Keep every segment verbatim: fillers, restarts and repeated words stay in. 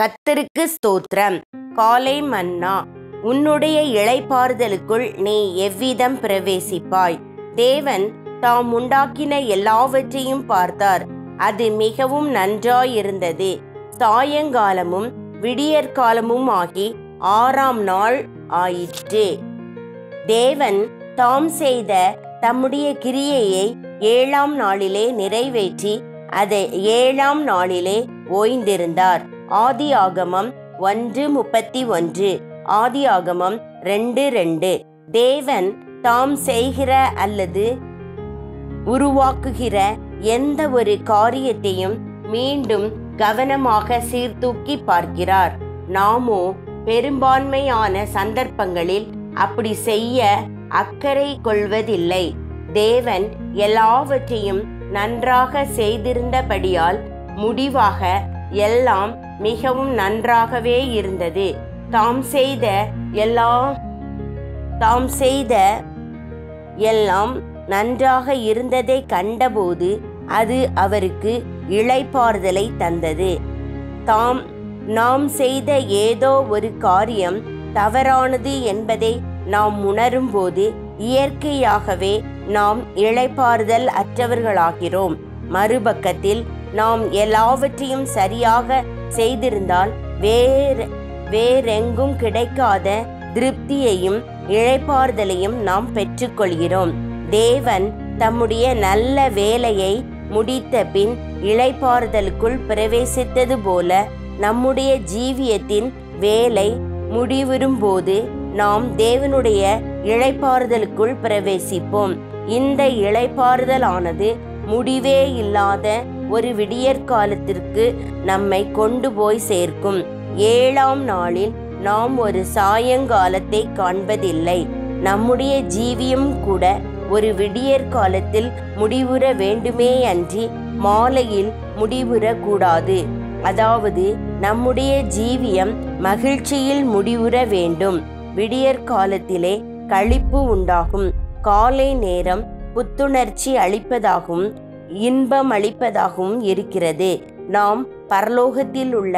கர்த்தருக்கு ஸ்தோத்திரம். காலை மன்னா, உன்னுடைய இளைப்பாறுதலுக்குள் நீ எவ்விதம் பிரவேசிப்பாய். தேவன் தாம் உண்டாக்கின எல்லாவற்றையும் பார்த்தார், அது மிகவும் நன்றாயிருந்தது. சாயங்காலமும் விடியற்காலமும் ஆகி ஆறாம் நாள் ஆயிற்று. தேவன் தாம் செய்த தம்முடைய கிரியையை ஏழாம் நாளிலே நிறைவேற்றி அதை ஏழாம் நாளிலே ஓய்ந்திருந்தார். ஆதியாகமம் ஒன்று முப்பத்தி ஒன்று, ஆதியாகமம் ரெண்டு ரெண்டு. தேவன் தாம் செய்கிற அல்லது உருவாக்குகிற எந்த ஒரு காரியத்தையும் மீண்டும் கவனமாக சீர்தூக்கி பார்க்கிறார். நாமோ பெரும்பான்மையான சந்தர்ப்பங்களில் அப்படி செய்ய அக்கறை கொள்வதில்லை. தேவன் எல்லாவற்றையும் நன்றாக செய்திருந்தபடியால் முடிவாக எல்லாம் மிகவும் நன்றாகவே இருந்தது. தாம் செய்த எல்லாம் தாம் செய்த எல்லாம் நன்றாக இருந்ததை கண்டபோது அது அவருக்கு இளைப்பாறுதலை தந்தது. தாம் நாம் செய்த ஏதோ ஒரு காரியம் தவறானது என்பதை நாம் உணரும்போது இயற்கையாகவே நாம் இளைப்பாறுதல் அற்றவர்களாகிறோம். மறுபக்கத்தில் நாம் எல்லாவற்றையும் சரியாக செய்திருந்தால் வேறு வேறெங்கும் கிடைக்காத திருப்தியையும் இளைப்பாறுதலையும் நாம் பெற்றுக்கொள்கிறோம். தேவன் தம்முடைய நல்ல வேலையை முடித்த பின் இளைப்பாறுதலுக்குள் பிரவேசித்தது போல நம்முடைய ஜீவியத்தின் வேலை முடிவுறும்போது நாம் தேவனுடைய இளைப்பாறுதலுக்குள் பிரவேசிப்போம். இந்த இளைப்பாறுதலானது முடிவே இல்லாத ஒரு விடியற்காலத்திற்கு நம்மை கொண்டு போய் சேர்க்கும். ஏழாம் நாளில் நாம் ஒரு சாயங்காலத்தை காண்பதில்லை. நம்முடைய ஜீவியம் கூட ஒரு விடியற்காலத்தில் முடிவுற வேண்டுமே அன்றி மாலையில் முடிவுறக்கூடாது. அதாவது நம்முடைய ஜீவியம் மகிழ்ச்சியில் முடிவுற வேண்டும். விடியற்காலத்திலே களிப்பு உண்டாகும். காலை நேரம் புத்துணர்ச்சி அளிப்பதாகவும் இன்பம் அளிப்பதாகவும் இருக்கிறது. நாம் பரலோகத்தில் உள்ள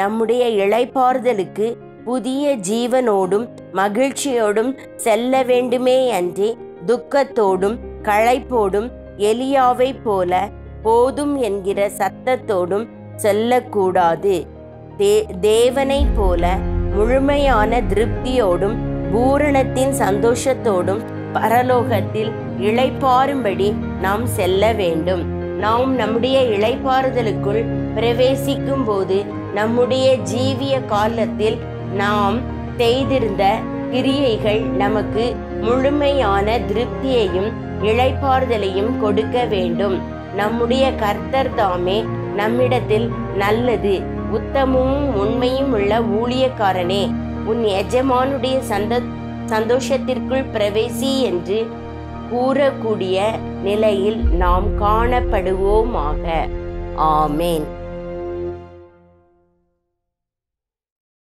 நம்முடைய இளைப்பாறுதலுக்கு புதிய ஜீவனோடும் மகிழ்ச்சியோடும் செல்ல வேண்டுமே அன்றி துக்கத்தோடும் களைப்போடும் எலியாவை போல போதும் என்கிற சத்தத்தோடும் செல்லக்கூடாது. தே தேவனை போல முழுமையான திருப்தியோடும் பூரணத்தின் சந்தோஷத்தோடும் பரலோகத்தில் இளைப்பாறும்படி நாம் செல்ல வேண்டும். நாம் நம்முடைய இளைப்பாறுதலுக்குள் பிரவேசிக்கும் போது நம்முடைய ஜீவிய காலத்தில் நாம் செய்திருந்த கிரியைகள் நமக்கு முழுமையான திருப்தியையும் இளைப்பாறுதலையும் கொடுக்க வேண்டும். நம்முடைய கர்த்தர் தாமே நம்மிடத்தில் நல்லது உத்தமும் உண்மையும் உள்ள ஊழியக்காரனே, உன் எஜமானுடைய சந்த சந்தோஷத்திற்குள் பிரவேசி என்று கூறக்கூடிய நிலையில் நாம் காணப்படுவோமாக. ஆமேன்.